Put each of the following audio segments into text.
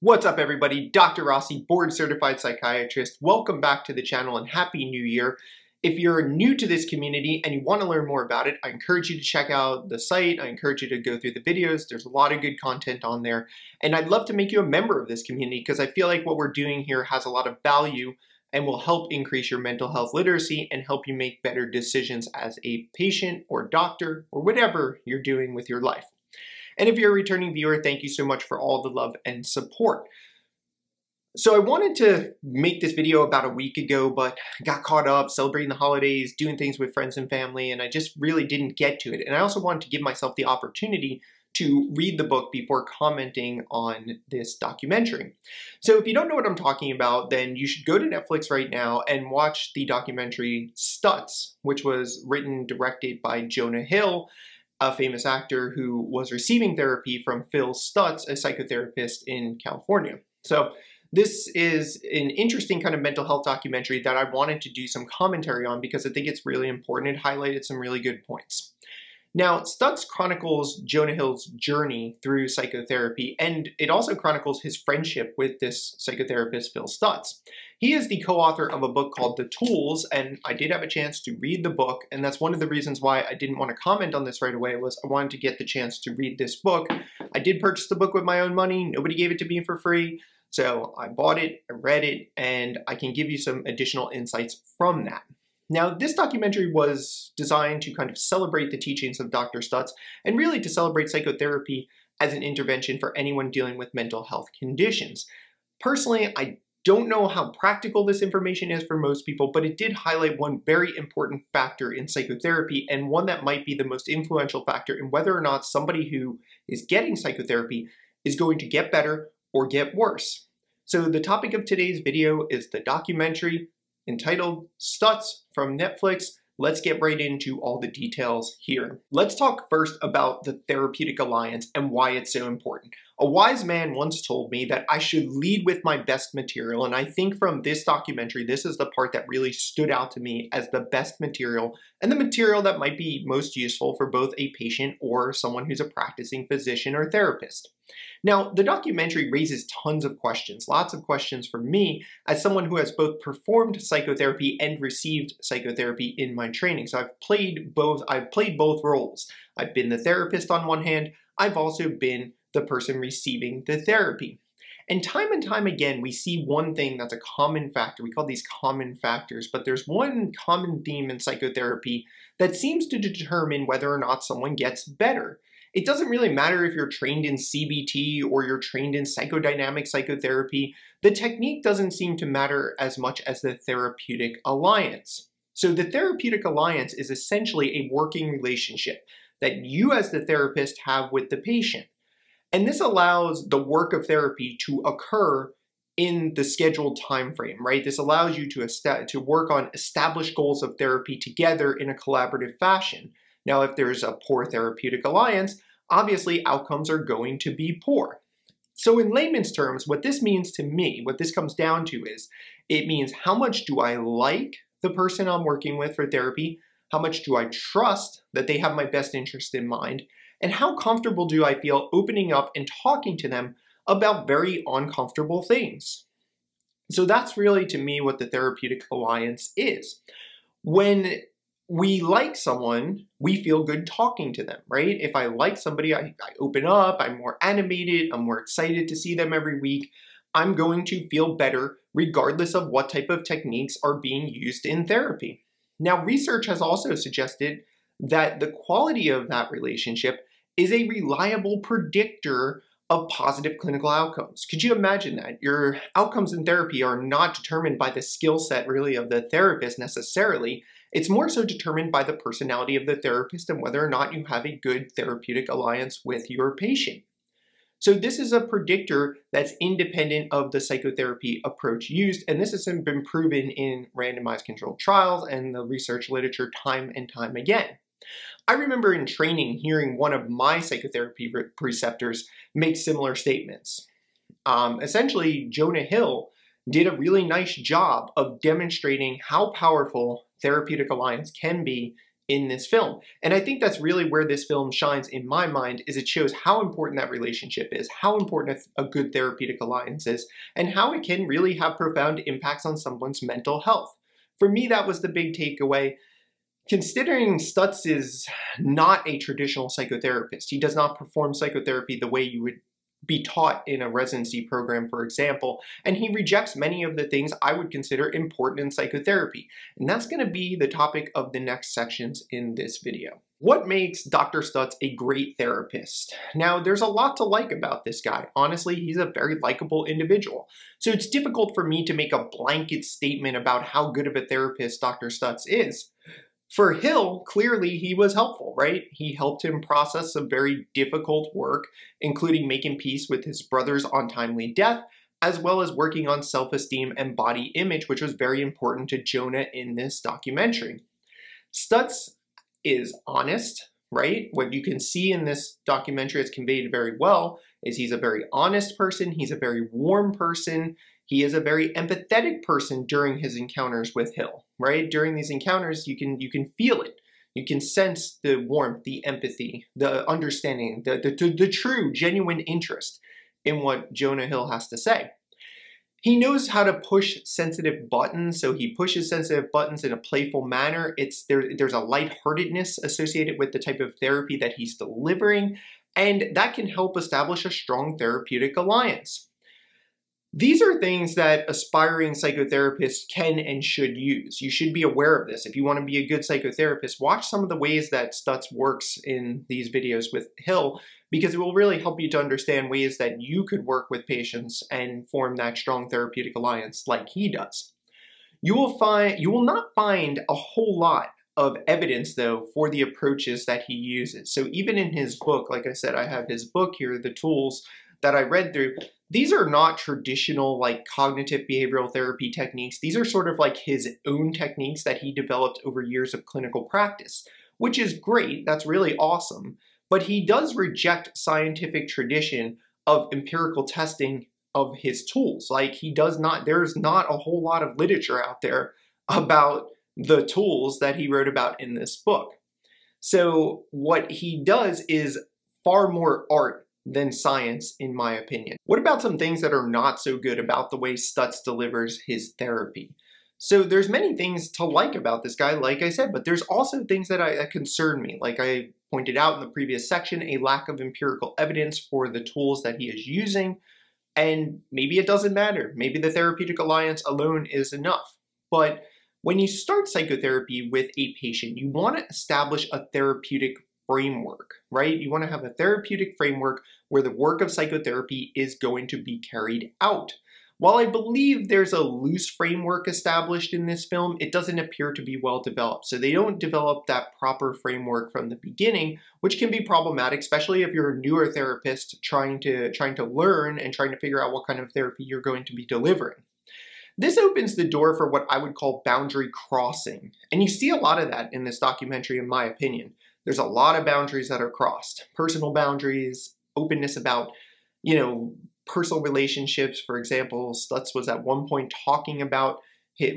What's up everybody, Dr. Rossi, board certified psychiatrist. Welcome back to the channel and happy new year. If you're new to this community and you want to learn more about it, I encourage you to check out the site. I encourage you to go through the videos. There's a lot of good content on there. And I'd love to make you a member of this community because I feel like what we're doing here has a lot of value and will help increase your mental health literacy and help you make better decisions as a patient or doctor or whatever you're doing with your life. And if you're a returning viewer, thank you so much for all the love and support. So I wanted to make this video about a week ago, but got caught up celebrating the holidays, doing things with friends and family, and I just really didn't get to it. And I also wanted to give myself the opportunity to read the book before commenting on this documentary. So if you don't know what I'm talking about, then you should go to Netflix right now and watch the documentary Stutz, which was written and directed by Jonah Hill, a famous actor who was receiving therapy from Phil Stutz, a psychotherapist in California. So this is an interesting kind of mental health documentary that I wanted to do some commentary on because I think it's really important. It highlighted some really good points. Now, Stutz chronicles Jonah Hill's journey through psychotherapy, and it also chronicles his friendship with this psychotherapist, Phil Stutz. He is the co-author of a book called The Tools, and I did have a chance to read the book, and that's one of the reasons why I didn't want to comment on this right away was I wanted to get the chance to read this book. I did purchase the book with my own money. Nobody gave it to me for free, so I bought it, I read it, and I can give you some additional insights from that. Now, this documentary was designed to kind of celebrate the teachings of Dr. Stutz and really to celebrate psychotherapy as an intervention for anyone dealing with mental health conditions. Personally, I don't know how practical this information is for most people, but it did highlight one very important factor in psychotherapy and one that might be the most influential factor in whether or not somebody who is getting psychotherapy is going to get better or get worse. So the topic of today's video is the documentary entitled Stutz from Netflix. Let's get right into all the details here. Let's talk first about the therapeutic alliance and why it's so important. A wise man once told me that I should lead with my best material, and I think from this documentary, this is the part that really stood out to me as the best material and the material that might be most useful for both a patient or someone who's a practicing physician or therapist. Now, the documentary raises tons of questions, lots of questions for me as someone who has both performed psychotherapy and received psychotherapy in my training. So I've played both roles. I've been the therapist on one hand, I've also been the person receiving the therapy. And time again, we see one thing that's a common factor. We call these common factors, but there's one common theme in psychotherapy that seems to determine whether or not someone gets better. It doesn't really matter if you're trained in CBT or you're trained in psychodynamic psychotherapy. The technique doesn't seem to matter as much as the therapeutic alliance. So the therapeutic alliance is essentially a working relationship that you as the therapist have with the patient. And this allows the work of therapy to occur in the scheduled time frame, right? This allows you to work on established goals of therapy together in a collaborative fashion. Now, if there's a poor therapeutic alliance, obviously outcomes are going to be poor. So in layman's terms, what this means to me, what this comes down to is, it means how much do I like the person I'm working with for therapy, how much do I trust that they have my best interest in mind, and how comfortable do I feel opening up and talking to them about very uncomfortable things. So that's really to me what the therapeutic alliance is. When we like someone, we feel good talking to them, right? If I like somebody, I open up, I'm more animated, I'm more excited to see them every week. I'm going to feel better regardless of what type of techniques are being used in therapy. Now, research has also suggested that the quality of that relationship is a reliable predictor of positive clinical outcomes. Could you imagine that? Your outcomes in therapy are not determined by the skill set really of the therapist necessarily. It's more so determined by the personality of the therapist and whether or not you have a good therapeutic alliance with your patient. So this is a predictor that's independent of the psychotherapy approach used, and this has been proven in randomized controlled trials and the research literature time and time again. I remember in training hearing one of my psychotherapy preceptors make similar statements. Essentially, Jonah Hill did a really nice job of demonstrating how powerful therapeutic alliance can be in this film. And I think that's really where this film shines in my mind, is it shows how important that relationship is, how important a good therapeutic alliance is, and how it can really have profound impacts on someone's mental health. For me, that was the big takeaway. Considering Stutz is not a traditional psychotherapist, he does not perform psychotherapy the way you would be taught in a residency program, for example, and he rejects many of the things I would consider important in psychotherapy. And that's going to be the topic of the next sections in this video. What makes Dr. Stutz a great therapist? Now, there's a lot to like about this guy. Honestly, he's a very likable individual. So it's difficult for me to make a blanket statement about how good of a therapist Dr. Stutz is. For Hill, clearly he was helpful, right? He helped him process some very difficult work, including making peace with his brother's untimely death, as well as working on self-esteem and body image, which was very important to Jonah in this documentary. Stutz is honest, right? What you can see in this documentary is conveyed very well, is he's a very honest person, he's a very warm person, he is a very empathetic person during his encounters with Hill, right? During these encounters, you can feel it. You can sense the warmth, the empathy, the understanding, the true, genuine interest in what Jonah Hill has to say. He knows how to push sensitive buttons, so he pushes sensitive buttons in a playful manner. There's a lightheartedness associated with the type of therapy that he's delivering, and that can help establish a strong therapeutic alliance. These are things that aspiring psychotherapists can and should use. You should be aware of this. If you want to be a good psychotherapist, watch some of the ways that Stutz works in these videos with Hill, because it will really help you to understand ways that you could work with patients and form that strong therapeutic alliance like he does. You will not find a whole lot of evidence, though, for the approaches that he uses. So even in his book, like I said, I have his book here, The Tools, that I read through. These are not traditional like cognitive behavioral therapy techniques. These are sort of like his own techniques that he developed over years of clinical practice, which is great. That's really awesome. But he does reject scientific tradition of empirical testing of his tools. Like there's not a whole lot of literature out there about the tools that he wrote about in this book. So what he does is far more art than science, in my opinion. What about some things that are not so good about the way Stutz delivers his therapy? So there's many things to like about this guy, like I said, but there's also things that concern me. Like I pointed out in the previous section, a lack of empirical evidence for the tools that he is using, and maybe it doesn't matter. Maybe the therapeutic alliance alone is enough. But when you start psychotherapy with a patient, you want to establish a therapeutic framework, right? You want to have a therapeutic framework where the work of psychotherapy is going to be carried out. While I believe there's a loose framework established in this film, it doesn't appear to be well developed. So they don't develop that proper framework from the beginning, which can be problematic, especially if you're a newer therapist trying to learn and trying to figure out what kind of therapy you're going to be delivering. This opens the door for what I would call boundary crossing. And you see a lot of that in this documentary, in my opinion. There's a lot of boundaries that are crossed. Personal boundaries, openness about, you know, personal relationships. For example, Stutz was at one point talking about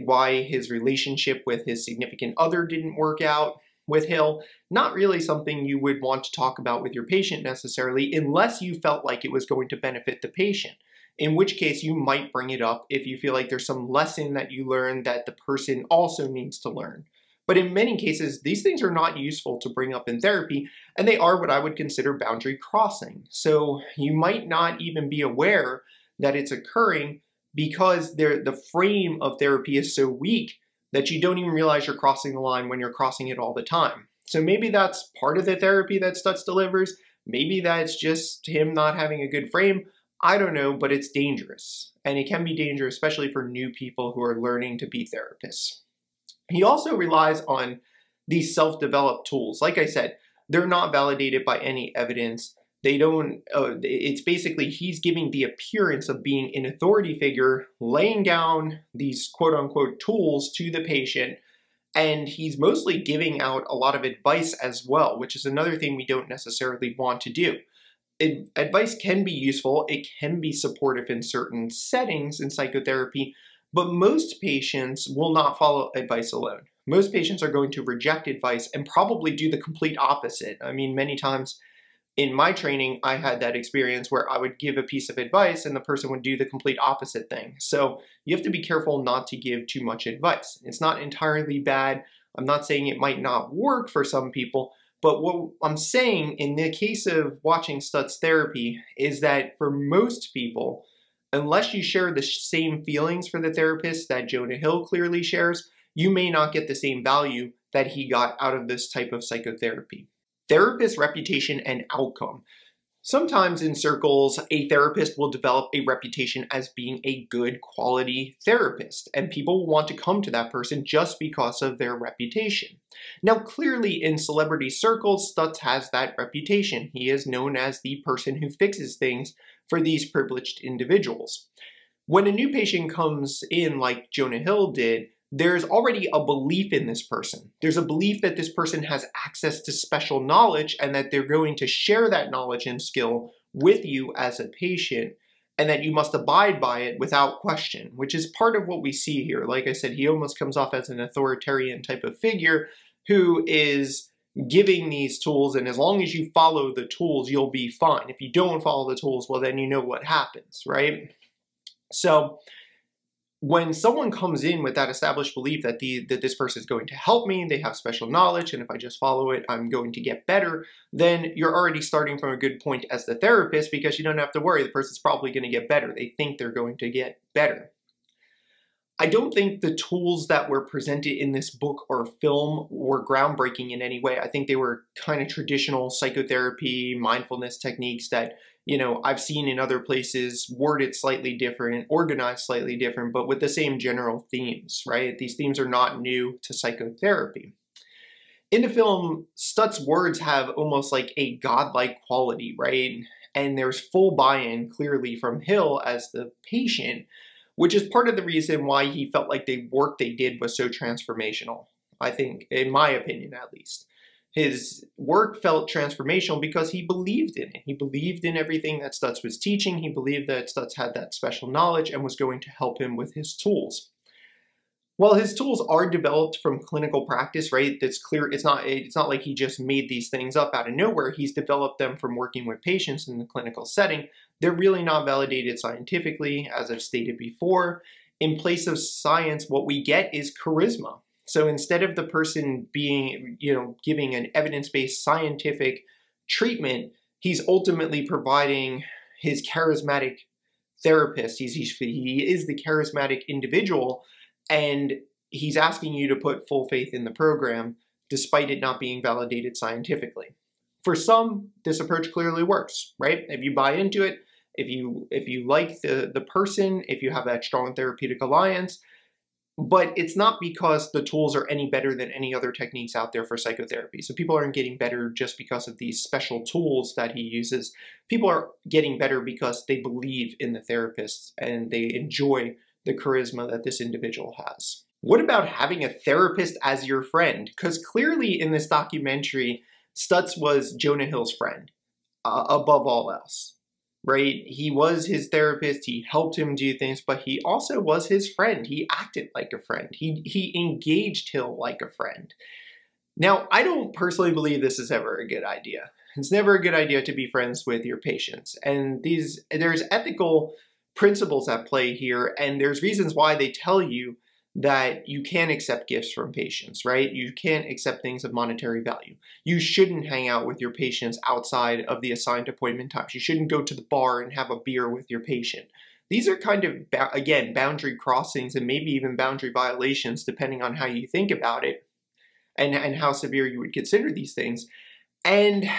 why his relationship with his significant other didn't work out with Hill. Not really something you would want to talk about with your patient necessarily, unless you felt like it was going to benefit the patient. In which case, you might bring it up if you feel like there's some lesson that you learned that the person also needs to learn. But in many cases, these things are not useful to bring up in therapy, and they are what I would consider boundary crossing. So you might not even be aware that it's occurring because the frame of therapy is so weak that you don't even realize you're crossing the line when you're crossing it all the time. So maybe that's part of the therapy that Stutz delivers. Maybe that's just him not having a good frame. I don't know, but it's dangerous. And it can be dangerous, especially for new people who are learning to be therapists. He also relies on these self-developed tools. Like I said, they're not validated by any evidence. They don't, it's basically he's giving the appearance of being an authority figure, laying down these quote-unquote tools to the patient, and he's mostly giving out a lot of advice as well, which is another thing we don't necessarily want to do. Advice can be useful, it can be supportive in certain settings in psychotherapy, but most patients will not follow advice alone. most patients are going to reject advice and probably do the complete opposite. I mean, many times in my training, I had that experience where I would give a piece of advice and the person would do the complete opposite thing. So you have to be careful not to give too much advice. It's not entirely bad. I'm not saying it might not work for some people, but what I'm saying in the case of watching Stutz therapy is that for most people, unless you share the same feelings for the therapist that Jonah Hill clearly shares, you may not get the same value that he got out of this type of psychotherapy. Therapist reputation and outcome. Sometimes in circles, a therapist will develop a reputation as being a good quality therapist, and people will want to come to that person just because of their reputation. Now, clearly in celebrity circles, Stutz has that reputation. He is known as the person who fixes things for these privileged individuals. When a new patient comes in, like Jonah Hill did, there's already a belief in this person. There's a belief that this person has access to special knowledge and that they're going to share that knowledge and skill with you as a patient and that you must abide by it without question, which is part of what we see here. Like I said, he almost comes off as an authoritarian type of figure who is giving these tools, and as long as you follow the tools, you'll be fine. If you don't follow the tools, well, then you know what happens, right? So when someone comes in with that established belief that this person is going to help me, they have special knowledge, and if I just follow it, I'm going to get better, then you're already starting from a good point as the therapist because you don't have to worry. The person's probably going to get better. They think they're going to get better. I don't think the tools that were presented in this book or film were groundbreaking in any way. I think they were kind of traditional psychotherapy, mindfulness techniques that, you know, I've seen in other places, worded slightly different, organized slightly different, but with the same general themes, right? These themes are not new to psychotherapy. In the film, Stutz's words have almost like a godlike quality, right? And there's full buy-in clearly from Hill as the patient, which is part of the reason why he felt like the work they did was so transformational, I think, in my opinion at least. His work felt transformational because he believed in it. He believed in everything that Stutz was teaching. He believed that Stutz had that special knowledge and was going to help him with his tools. While his tools are developed from clinical practice, right, that's clear. It's not like he just made these things up out of nowhere. He's developed them from working with patients in the clinical setting. They're really not validated scientifically, as I've stated before. In place of science, what we get is charisma. So instead of the person being, you know, giving an evidence-based scientific treatment, he's ultimately providing his charismatic therapist. He is the charismatic individual, and he's asking you to put full faith in the program, despite it not being validated scientifically. For some, this approach clearly works, right? If you buy into it, if you like the person, if you have that strong therapeutic alliance. But it's not because the tools are any better than any other techniques out there for psychotherapy. So people aren't getting better just because of these special tools that he uses. People are getting better because they believe in the therapists and they enjoy the charisma that this individual has. What about having a therapist as your friend? Because clearly in this documentary, Stutz was Jonah Hill's friend, above all else. Right? He was his therapist, he helped him do things, but he also was his friend. He acted like a friend. He engaged Hill like a friend. Now, I don't personally believe this is ever a good idea. It's never a good idea to be friends with your patients. And there's ethical principles at play here, and there's reasons why they tell you that you can't accept gifts from patients, right? You can't accept things of monetary value. You shouldn't hang out with your patients outside of the assigned appointment times. You shouldn't go to the bar and have a beer with your patient. These are kind of, again, boundary crossings and maybe even boundary violations, depending on how you think about it and how severe you would consider these things. And,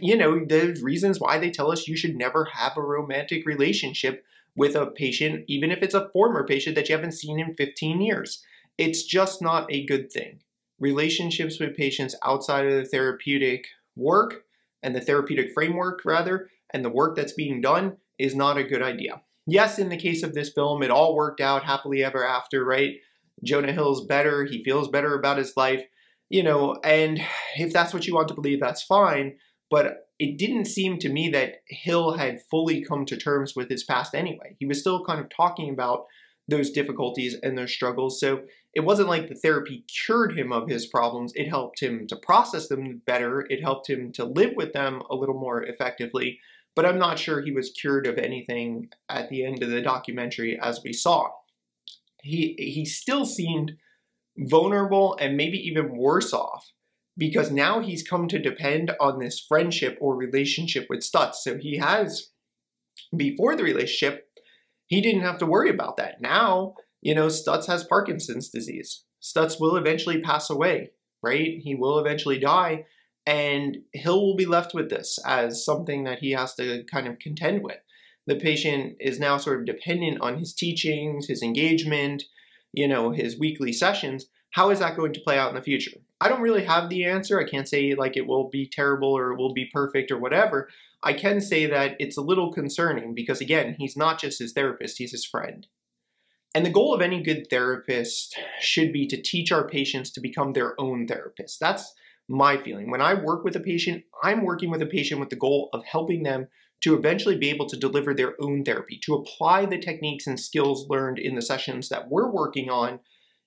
you know, there's reasons why they tell us you should never have a romantic relationship with a patient, even if it's a former patient that you haven't seen in 15 years. It's just not a good thing. Relationships with patients outside of the therapeutic work and the therapeutic framework, rather, and the work that's being done is not a good idea. Yes, in the case of this film, it all worked out happily ever after, right? Jonah Hill's better, he feels better about his life, you know, and if that's what you want to believe, that's fine, but it didn't seem to me that Hill had fully come to terms with his past anyway. He was still kind of talking about those difficulties and those struggles. So it wasn't like the therapy cured him of his problems. It helped him to process them better. It helped him to live with them a little more effectively. But I'm not sure he was cured of anything at the end of the documentary, as we saw. He still seemed vulnerable and maybe even worse off, because now he's come to depend on this friendship or relationship with Stutz. So he has, before the relationship, he didn't have to worry about that. Now, you know, Stutz has Parkinson's disease. Stutz will eventually pass away, right? He will eventually die, and Hill will be left with this as something that he has to kind of contend with. The patient is now sort of dependent on his teachings, his engagement, you know, his weekly sessions. How is that going to play out in the future? I don't really have the answer. I can't say like it will be terrible or it will be perfect or whatever. I can say that it's a little concerning because, again, he's not just his therapist, he's his friend. And the goal of any good therapist should be to teach our patients to become their own therapist. That's my feeling. When I work with a patient, I'm working with a patient with the goal of helping them to eventually be able to deliver their own therapy, to apply the techniques and skills learned in the sessions that we're working on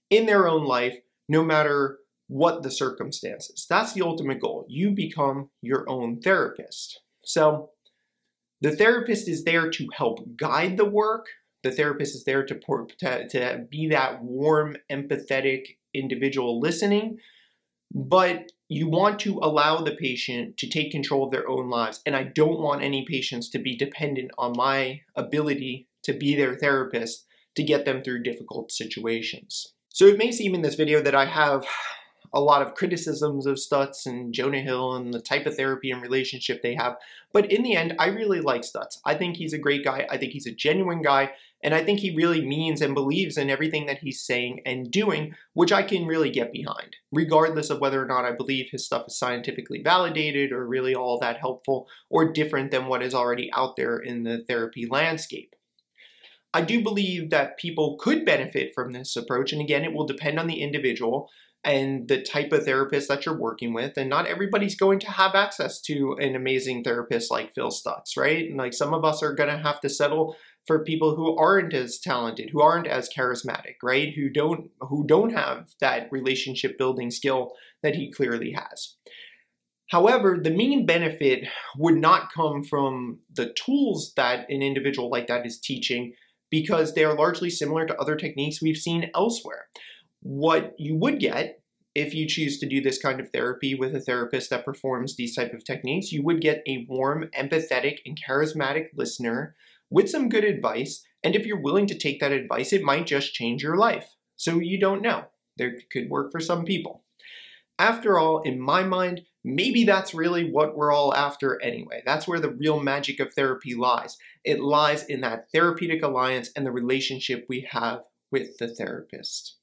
in their own life, no matter what the circumstances. That's the ultimate goal. You become your own therapist. So the therapist is there to help guide the work. The therapist is there to be that warm, empathetic individual listening, but you want to allow the patient to take control of their own lives. And I don't want any patients to be dependent on my ability to be their therapist to get them through difficult situations. So it may seem in this video that I have a lot of criticisms of Stutz and Jonah Hill and the type of therapy and relationship they have. But in the end, I really like Stutz. I think he's a great guy. I think he's a genuine guy. And I think he really means and believes in everything that he's saying and doing, which I can really get behind, regardless of whether or not I believe his stuff is scientifically validated or really all that helpful or different than what is already out there in the therapy landscape. I do believe that people could benefit from this approach, and again, it will depend on the individual and the type of therapist that you're working with, and not everybody's going to have access to an amazing therapist like Phil Stutz, right? And like some of us are gonna have to settle for people who aren't as talented, who aren't as charismatic, right? Who don't have that relationship building skill that he clearly has. However, the main benefit would not come from the tools that an individual like that is teaching, because they are largely similar to other techniques we've seen elsewhere. What you would get if you choose to do this kind of therapy with a therapist that performs these type of techniques, you would get a warm, empathetic, and charismatic listener with some good advice. And if you're willing to take that advice, it might just change your life. So you don't know. There could work for some people. After all, in my mind, maybe that's really what we're all after anyway. That's where the real magic of therapy lies. It lies in that therapeutic alliance and the relationship we have with the therapist.